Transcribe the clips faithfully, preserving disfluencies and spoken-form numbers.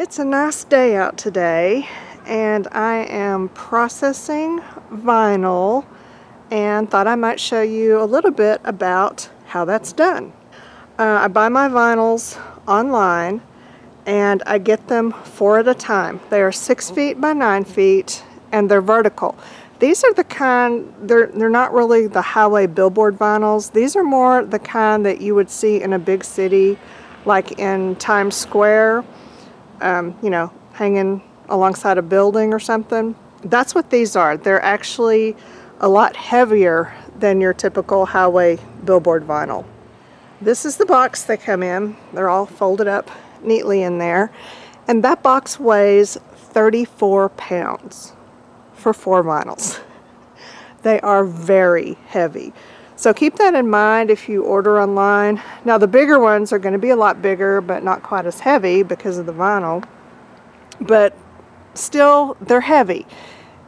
It's a nice day out today, and I am processing vinyl and thought I might show you a little bit about how that's done. Uh, I buy my vinyls online and I get them four at a time. They are six feet by nine feet and they're vertical. These are the kind, they're, they're not really the highway billboard vinyls. These are more the kind that you would see in a big city, like in Times Square. Um, you know, hanging alongside a building or something. That's what these are. They're actually a lot heavier than your typical highway billboard vinyl. This is the box they come in. They're all folded up neatly in there. And that box weighs thirty-four pounds for four vinyls. They are very heavy. So keep that in mind if you order online. Now the bigger ones are going to be a lot bigger, but not quite as heavy because of the vinyl. But still, they're heavy.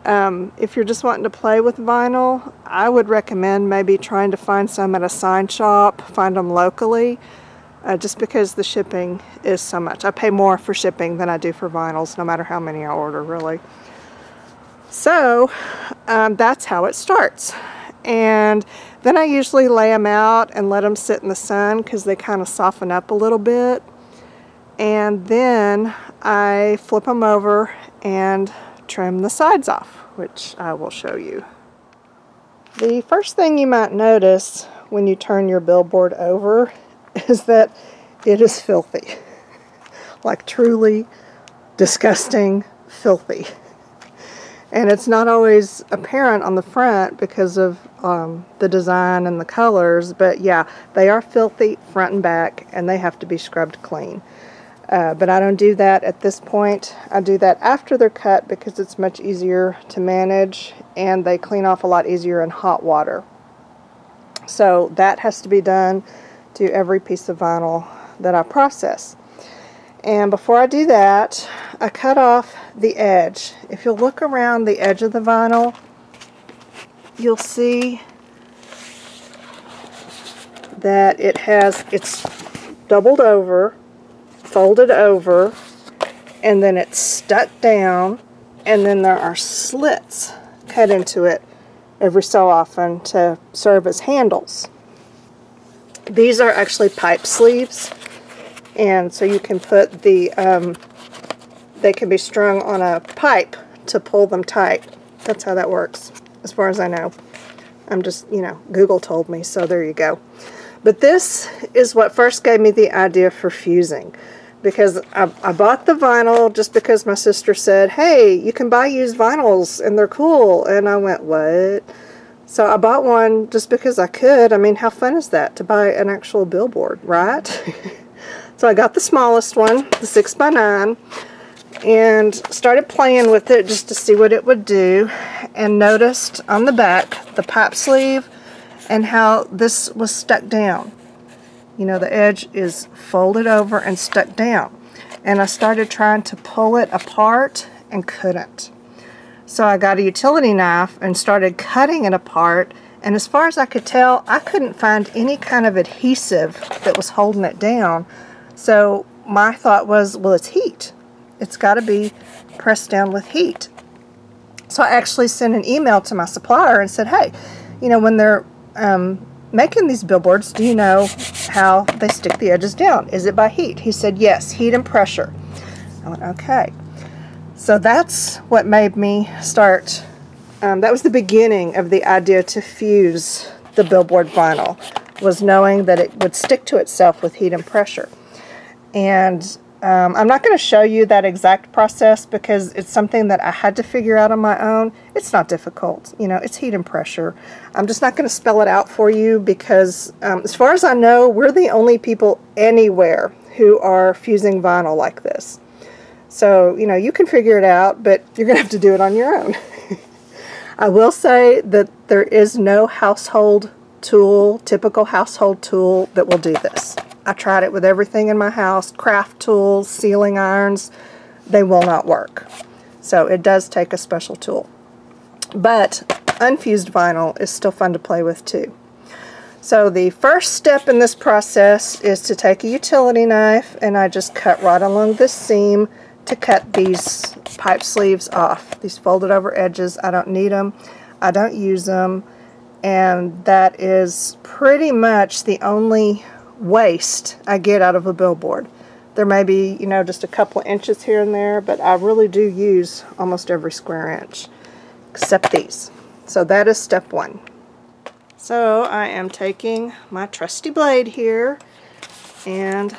Um, if you're just wanting to play with vinyl, I would recommend maybe trying to find some at a sign shop, find them locally, uh, just because the shipping is so much. I pay more for shipping than I do for vinyls, no matter how many I order, really. So um, that's how it starts. And then I usually lay them out and let them sit in the sun because they kind of soften up a little bit. And then I flip them over and trim the sides off, which I will show you. The first thing you might notice when you turn your billboard over is that it is filthy. Like truly disgusting filthy. And it's not always apparent on the front because of um, the design and the colors, but yeah, they are filthy front and back and they have to be scrubbed clean. Uh, but I don't do that at this point. I do that after they're cut because it's much easier to manage and they clean off a lot easier in hot water. So that has to be done to every piece of vinyl that I process. And before I do that, I cut off the edge. If you'll look around the edge of the vinyl, you'll see that it has, it's doubled over, folded over, and then it's stuck down, and then there are slits cut into it every so often to serve as handles. These are actually pipe sleeves. And so you can put the, um, they can be strung on a pipe to pull them tight. That's how that works, as far as I know. I'm just, you know, Google told me, so there you go. But this is what first gave me the idea for fusing. Because I, I bought the vinyl just because my sister said, hey, you can buy used vinyls and they're cool. And I went, what? So I bought one just because I could. I mean, how fun is that, to buy an actual billboard, right? So I got the smallest one, the six by nine, and started playing with it just to see what it would do, and noticed on the back the pipe sleeve and how this was stuck down. You know, the edge is folded over and stuck down. And I started trying to pull it apart and couldn't. So I got a utility knife and started cutting it apart, and as far as I could tell, I couldn't find any kind of adhesive that was holding it down. So my thought was, well, it's heat. It's got to be pressed down with heat. So I actually sent an email to my supplier and said, hey, you know, when they're um, making these billboards, do you know how they stick the edges down? Is it by heat? He said, yes, heat and pressure. I went, okay. So that's what made me start. Um, that was the beginning of the idea to fuse the billboard vinyl, was knowing that it would stick to itself with heat and pressure. And um, I'm not going to show you that exact process because it's something that I had to figure out on my own. It's not difficult. You know, it's heat and pressure. I'm just not going to spell it out for you because um, as far as I know, we're the only people anywhere who are fusing vinyl like this. So, you know, you can figure it out, but you're going to have to do it on your own. I will say that there is no household tool, typical household tool, that will do this. I tried it with everything in my house, craft tools, sealing irons, they will not work. So it does take a special tool. But unfused vinyl is still fun to play with too. So the first step in this process is to take a utility knife and I just cut right along this seam to cut these pipe sleeves off. These folded over edges, I don't need them, I don't use them, and that is pretty much the only waste I get out of a billboard. There may be, you know, just a couple of inches here and there, but I really do use almost every square inch except these. So that is step one. So I am taking my trusty blade here and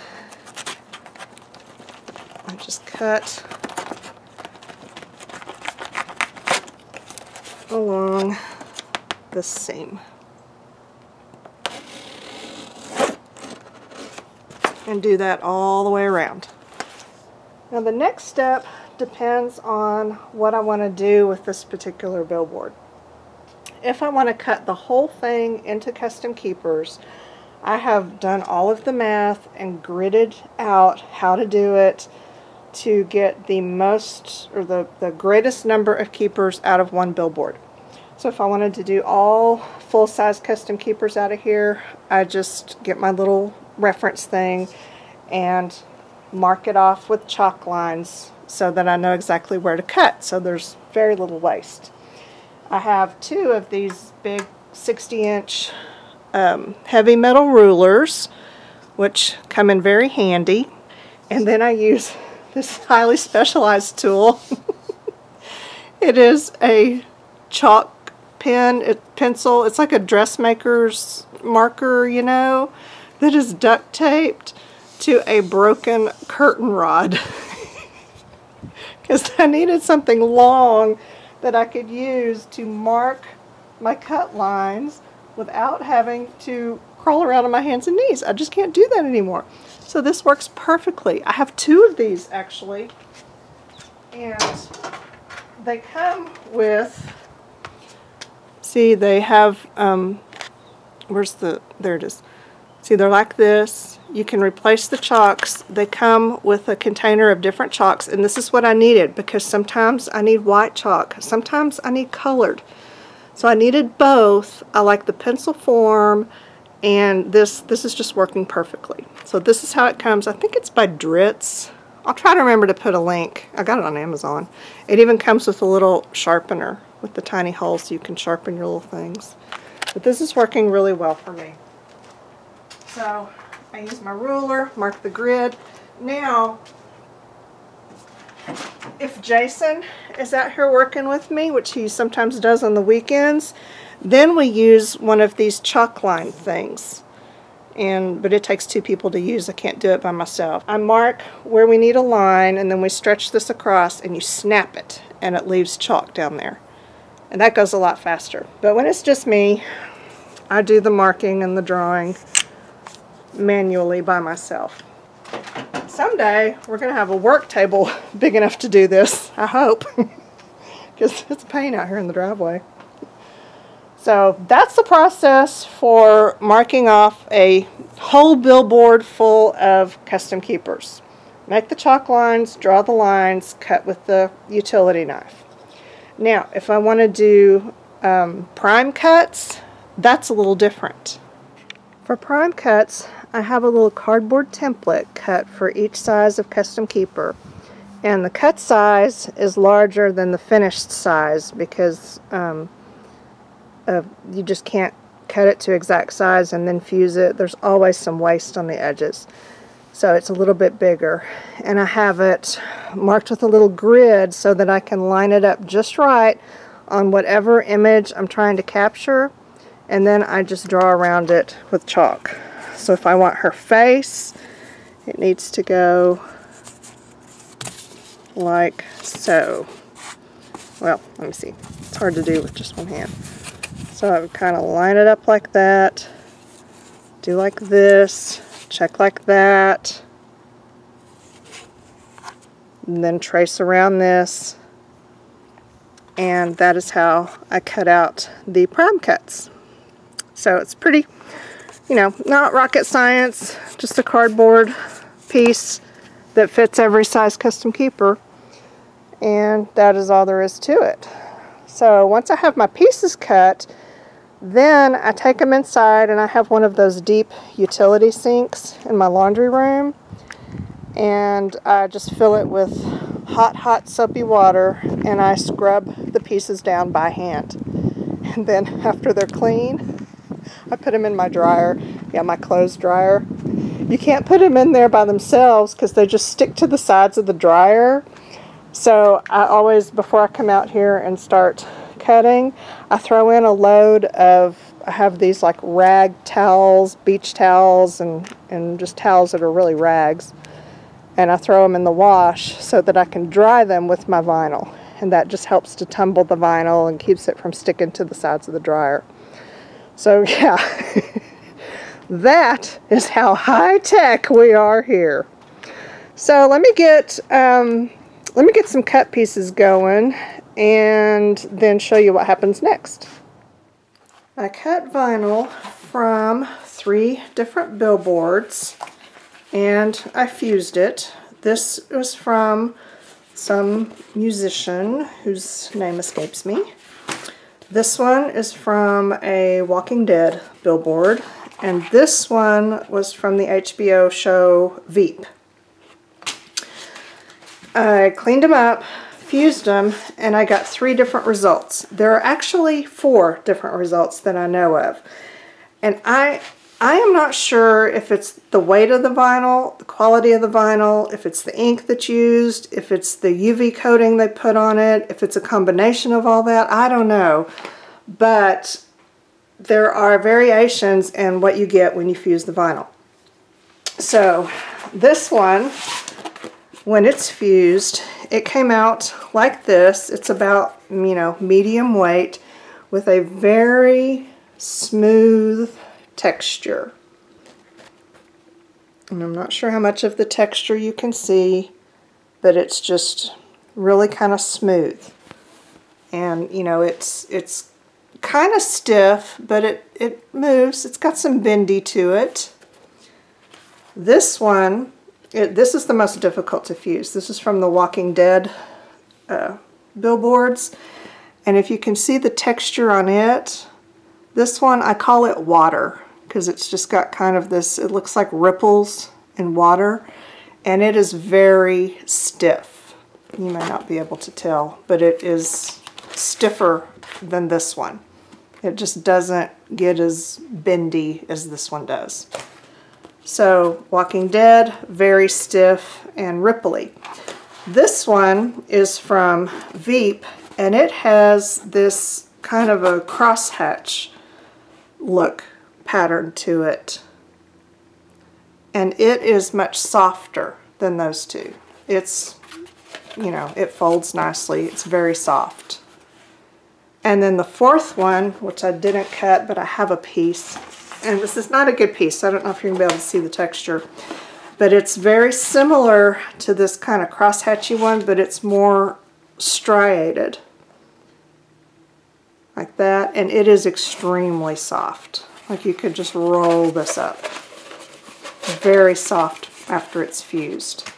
I just cut along the seam. And do that all the way around. Now the next step depends on what I want to do with this particular billboard. If I want to cut the whole thing into Custom Keepers, I have done all of the math and gridded out how to do it to get the most, or the, the greatest number of keepers out of one billboard. So if I wanted to do all full-size Custom Keepers out of here, I just get my little reference thing and mark it off with chalk lines so that I know exactly where to cut, so there's very little waste. I have two of these big sixty inch um, heavy metal rulers, which come in very handy, and then I use this highly specialized tool. It is a chalk pen, it, pencil, it's like a dressmaker's marker, you know, that is duct taped to a broken curtain rod because I needed something long that I could use to mark my cut lines without having to crawl around on my hands and knees. I just can't do that anymore. So this works perfectly. I have two of these actually, and they come with, see, they have, um, where's the, there it is. See, they're like this. You can replace the chalks. They come with a container of different chalks, and this is what I needed because sometimes I need white chalk, sometimes I need colored. So I needed both. I like the pencil form, and this this is just working perfectly. So this is how it comes. I think it's by Dritz. I'll try to remember to put a link. I got it on Amazon. It even comes with a little sharpener with the tiny hole so you can sharpen your little things. But this is working really well for me. So I use my ruler, mark the grid. Now, if Jason is out here working with me, which he sometimes does on the weekends, then we use one of these chalk line things. And but it takes two people to use. I can't do it by myself. I mark where we need a line, and then we stretch this across, and you snap it, and it leaves chalk down there. And that goes a lot faster. But when it's just me, I do the marking and the drawing manually by myself. Someday we're gonna have a work table big enough to do this, I hope, because it's a pain out here in the driveway. So that's the process for marking off a whole billboard full of Custom Keepers. Make the chalk lines, draw the lines, cut with the utility knife. Now if I want to do um, prime cuts, that's a little different. For prime cuts, I have a little cardboard template cut for each size of Custom Keeper, and the cut size is larger than the finished size because um, uh, you just can't cut it to exact size and then fuse it. There's always some waste on the edges, so it's a little bit bigger, and I have it marked with a little grid so that I can line it up just right on whatever image I'm trying to capture. And then I just draw around it with chalk. So if I want her face, it needs to go like so. Well, let me see. It's hard to do with just one hand. So I would kind of line it up like that, do like this, check like that, and then trace around this. And that is how I cut out the prime cuts. So it's pretty, you know, not rocket science, just a cardboard piece that fits every size Custom Keeper. And that is all there is to it. So once I have my pieces cut, then I take them inside, and I have one of those deep utility sinks in my laundry room. And I just fill it with hot, hot, soapy water, and I scrub the pieces down by hand. And then after they're clean, I put them in my dryer. Yeah, my clothes dryer. You can't put them in there by themselves because they just stick to the sides of the dryer. So I always, before I come out here and start cutting, I throw in a load of, I have these like rag towels, beach towels, and, and just towels that are really rags. And I throw them in the wash so that I can dry them with my vinyl. And that just helps to tumble the vinyl and keeps it from sticking to the sides of the dryer. So yeah, that is how high-tech we are here. So let me get, um, let me get some cut pieces going and then show you what happens next. I cut vinyl from three different billboards and I fused it. This was from some musician whose name escapes me. This one is from a Walking Dead billboard, and this one was from the H B O show Veep. I cleaned them up, fused them, and I got three different results. There are actually four different results that I know of. And I I am not sure if it's the weight of the vinyl, the quality of the vinyl, if it's the ink that's used, if it's the U V coating they put on it, if it's a combination of all that, I don't know. But there are variations in what you get when you fuse the vinyl. So this one, when it's fused, it came out like this. It's about, you know, medium weight with a very smooth texture. And I'm not sure how much of the texture you can see, but it's just really kind of smooth. And, you know, it's it's kind of stiff, but it, it moves. It's got some bendy to it. This one, It, this is the most difficult to fuse. This is from the Walking Dead uh, billboards. And if you can see the texture on it, this one, I call it water because it's just got kind of this, it looks like ripples in water. And it is very stiff. You may not be able to tell, but it is stiffer than this one. It just doesn't get as bendy as this one does. So Walking Dead, very stiff and ripply. This one is from Veep, and it has this kind of a crosshatch look pattern to it. And it is much softer than those two. It's, you know, it folds nicely. It's very soft. And then the fourth one, which I didn't cut, but I have a piece. And this is not a good piece. I don't know if you're going to be able to see the texture. But it's very similar to this kind of crosshatchy one, but it's more striated. Like that. And it is extremely soft. Like you could just roll this up. Very soft after it's fused.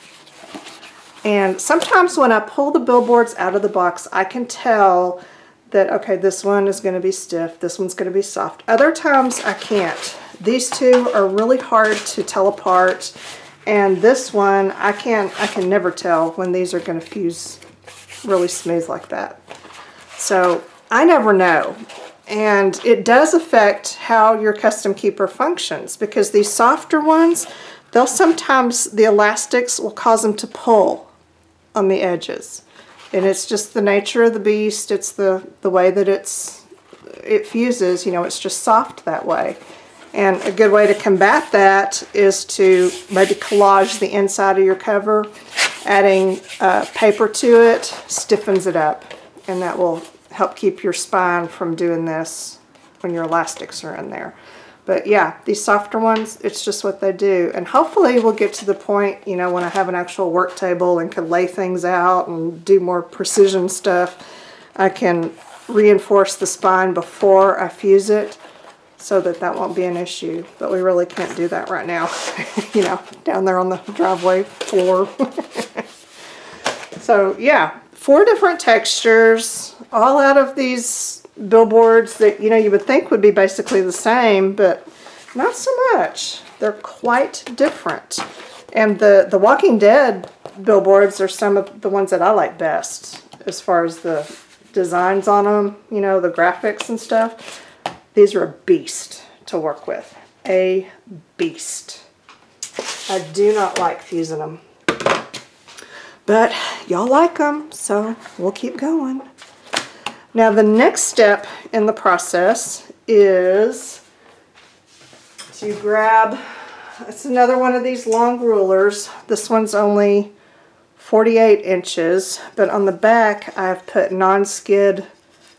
And sometimes when I pull the billboards out of the box, I can tell that, okay, this one is going to be stiff, this one's going to be soft. Other times I can't. These two are really hard to tell apart, and this one I can I can never tell when these are going to fuse really smooth like that. So I never know, and it does affect how your Custom Keeper functions, because these softer ones, they'll sometimes, the elastics will cause them to pull on the edges. And it's just the nature of the beast. It's the, the way that it's it fuses. You know, it's just soft that way. And a good way to combat that is to maybe collage the inside of your cover. Adding uh, paper to it stiffens it up. And that will help keep your spine from doing this when your elastics are in there. But yeah, these softer ones, it's just what they do. And hopefully we'll get to the point, you know, when I have an actual work table and can lay things out and do more precision stuff, I can reinforce the spine before I fuse it so that that won't be an issue. But we really can't do that right now, you know, down there on the driveway floor. So yeah, four different textures, all out of these billboards that, you know, you would think would be basically the same, but not so much. They're quite different. And the the Walking Dead billboards are some of the ones that I like best as far as the designs on them, you know, the graphics and stuff. These are a beast to work with. A beast. I do not like fusing them. But y'all like them, so we'll keep going. Now the next step in the process is to grab, it's another one of these long rulers. This one's only forty-eight inches, but on the back I've put non-skid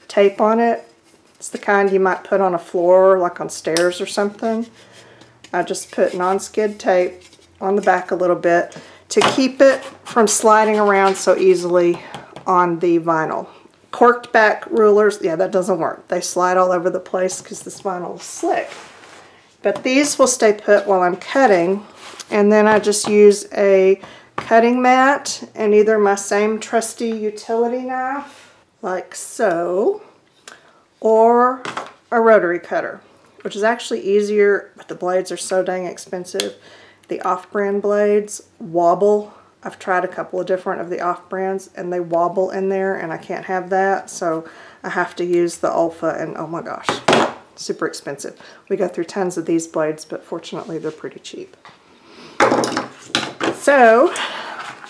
tape on it. It's the kind you might put on a floor, like on stairs or something. I just put non-skid tape on the back a little bit to keep it from sliding around so easily on the vinyl. Corked back rulers, yeah, that doesn't work. They slide all over the place because this vinyl is slick. But these will stay put while I'm cutting, and then I just use a cutting mat and either my same trusty utility knife, like so, or a rotary cutter, which is actually easier, but the blades are so dang expensive. The off-brand blades wobble. I've tried a couple of different of the off-brands and they wobble in there, and I can't have that, so I have to use the Alpha, and oh my gosh, super expensive. We go through tons of these blades, but fortunately they're pretty cheap. So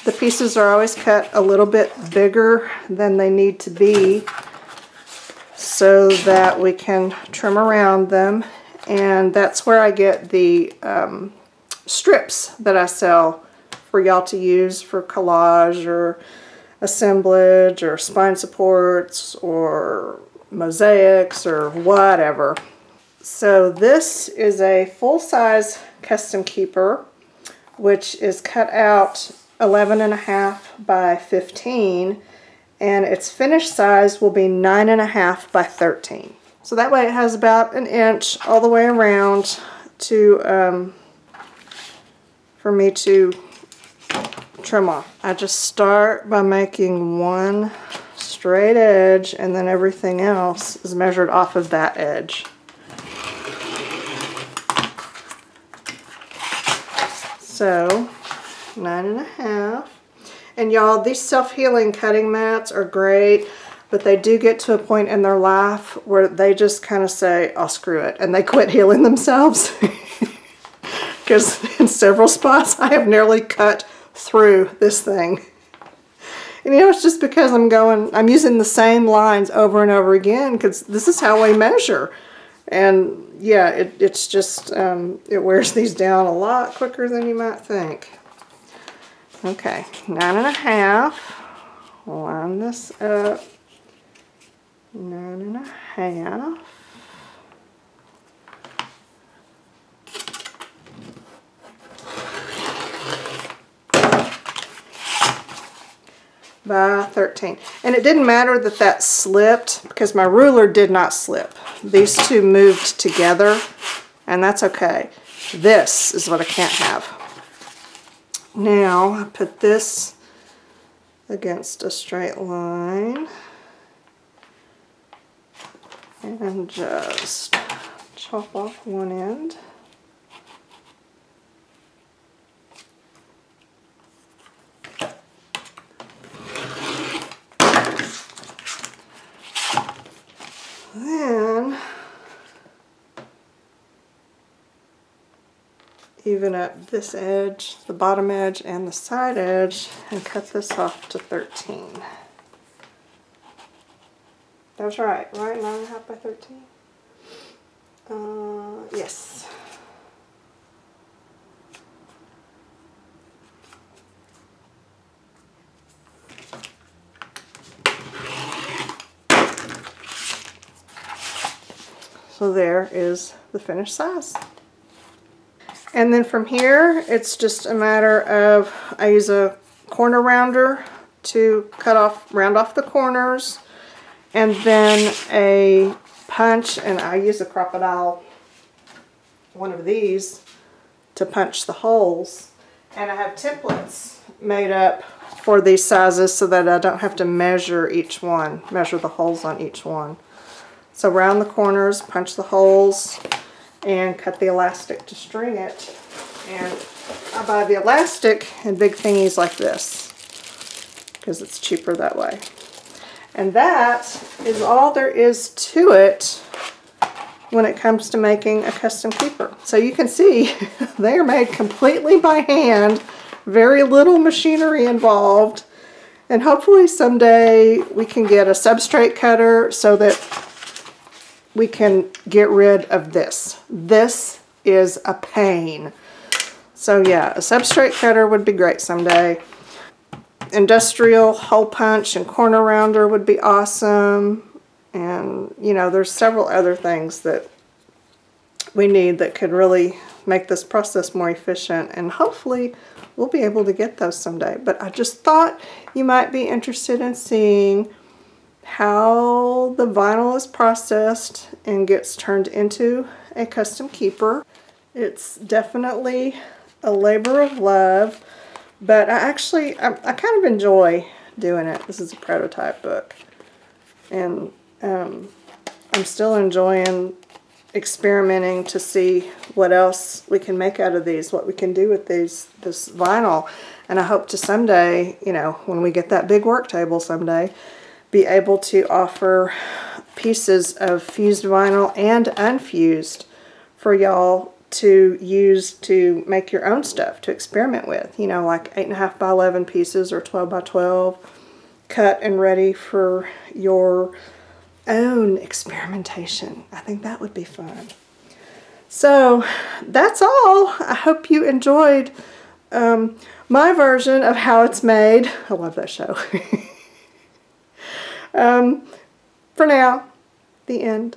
the pieces are always cut a little bit bigger than they need to be so that we can trim around them, and that's where I get the um, strips that I sell for y'all to use for collage or assemblage or spine supports or mosaics or whatever. So this is a full-size Custom Keeper, which is cut out eleven and a half by fifteen, and its finished size will be nine and a half by thirteen. So that way it has about an inch all the way around to um, for me to trim off. I just start by making one straight edge, and then everything else is measured off of that edge. So nine and a half. And y'all, these self-healing cutting mats are great, but they do get to a point in their life where they just kind of say, "I'll screw it," and they quit healing themselves. Because in several spots I have nearly cut through this thing. And you know, it's just because I'm going, I'm using the same lines over and over again, because this is how we measure. And yeah, it, it's just, um, it wears these down a lot quicker than you might think. Okay, nine and a half. Line this up. Nine and a half. By thirteen. And it didn't matter that that slipped, because my ruler did not slip. These two moved together, and that's okay. This is what I can't have. Now I put this against a straight line and just chop off one end. Then even up this edge, the bottom edge and the side edge, and cut this off to thirteen. That's right, right? Nine and a half by thirteen? Uh, yes. So there is the finished size. And then from here, it's just a matter of, I use a corner rounder to cut off, round off the corners, and then a punch, and I use a Crop-A-Dile, one of these, to punch the holes. And I have templates made up for these sizes so that I don't have to measure each one, measure the holes on each one. So round the corners, punch the holes, and cut the elastic to string it. And I buy the elastic and big thingies like this because it's cheaper that way. And that is all there is to it when it comes to making a custom keeper. So you can see they are made completely by hand, very little machinery involved, and hopefully someday we can get a substrate cutter so that we can get rid of this. This is a pain. So yeah, a substrate cutter would be great someday. Industrial hole punch and corner rounder would be awesome. And, you know, there's several other things that we need that could really make this process more efficient. And hopefully we'll be able to get those someday. But I just thought you might be interested in seeing how the vinyl is processed and gets turned into a custom keeper. It's definitely a labor of love. But I actually, I, I kind of enjoy doing it. This is a prototype book. And Um, I'm still enjoying experimenting to see what else we can make out of these, what we can do with these, this vinyl. And I hope to someday, you know, when we get that big work table someday, be able to offer pieces of fused vinyl and unfused for y'all to use to make your own stuff, to experiment with. You know, like eight and a half by eleven pieces or twelve by twelve, cut and ready for your own experimentation. I think that would be fun. So that's all. I hope you enjoyed um, my version of how it's made. I love that show. um, for now, the end.